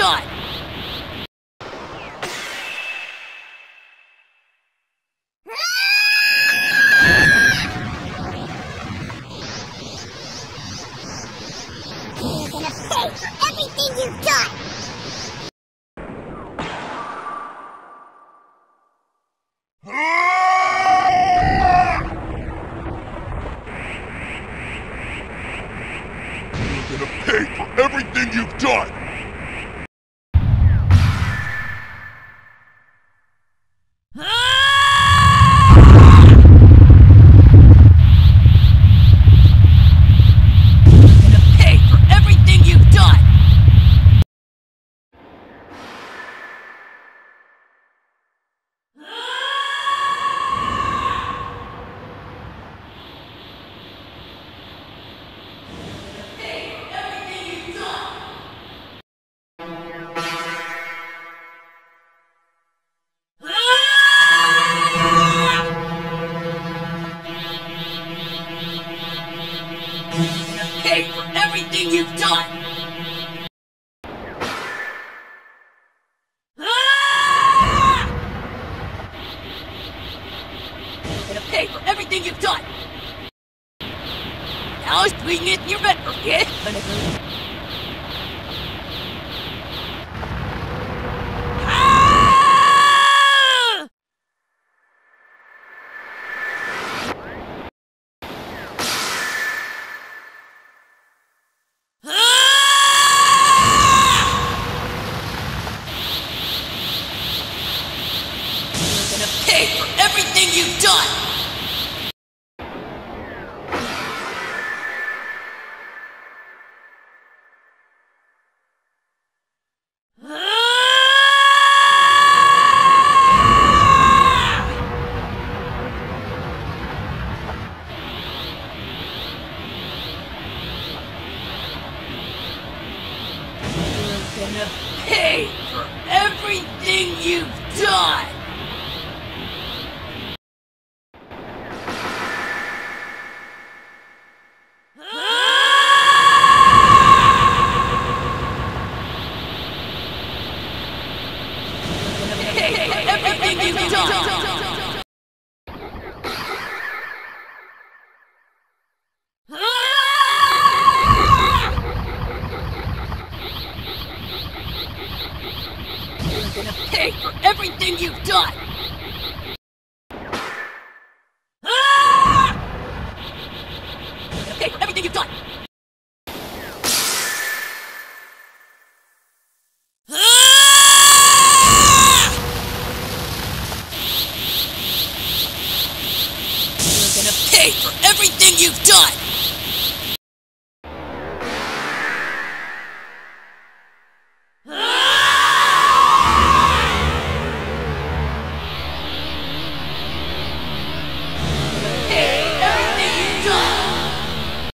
done! He's gonna pay for everything you've done! You're gonna pay for everything you've done! Pay for everything you've done! You're gonna pay for everything you've done! Now it's clean it in your bedroom, kid! Pay for everything you've done! You're gonna pay for everything you've done! You're gonna pay for everything you've done! You're gonna pay for everything you've done! You're gonna pay for everything you've done!